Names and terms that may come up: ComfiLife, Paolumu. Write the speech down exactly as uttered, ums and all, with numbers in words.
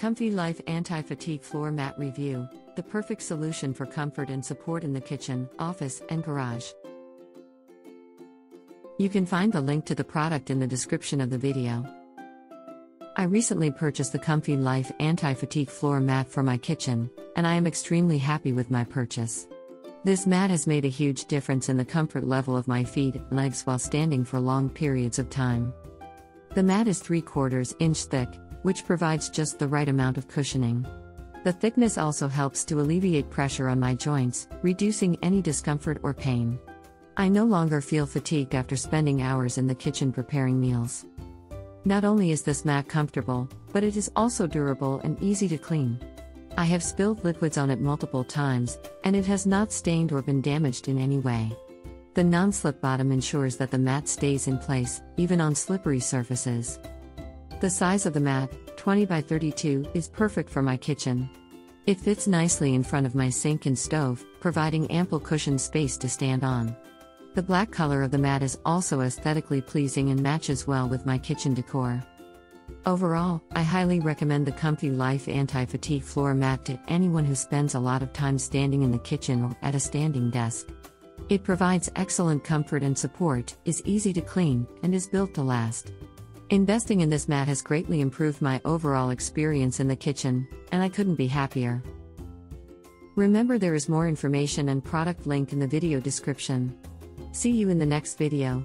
ComfiLife Anti-Fatigue Floor Mat Review, the perfect solution for comfort and support in the kitchen, office, and garage. You can find the link to the product in the description of the video. I recently purchased the ComfiLife Anti-Fatigue Floor Mat for my kitchen, and I am extremely happy with my purchase. This mat has made a huge difference in the comfort level of my feet and legs while standing for long periods of time. The mat is three quarters inch thick, which provides just the right amount of cushioning. The thickness also helps to alleviate pressure on my joints, reducing any discomfort or pain. I no longer feel fatigued after spending hours in the kitchen preparing meals. Not only is this mat comfortable, but it is also durable and easy to clean. I have spilled liquids on it multiple times, and it has not stained or been damaged in any way. The non-slip bottom ensures that the mat stays in place, even on slippery surfaces. The size of the mat, twenty by thirty-two, is perfect for my kitchen. It fits nicely in front of my sink and stove, providing ample cushion space to stand on. The black color of the mat is also aesthetically pleasing and matches well with my kitchen decor. Overall, I highly recommend the ComfiLife Anti-Fatigue Floor Mat to anyone who spends a lot of time standing in the kitchen or at a standing desk. It provides excellent comfort and support, is easy to clean, and is built to last. Investing in this mat has greatly improved my overall experience in the kitchen, and I couldn't be happier. Remember, there is more information and product link in the video description. See you in the next video.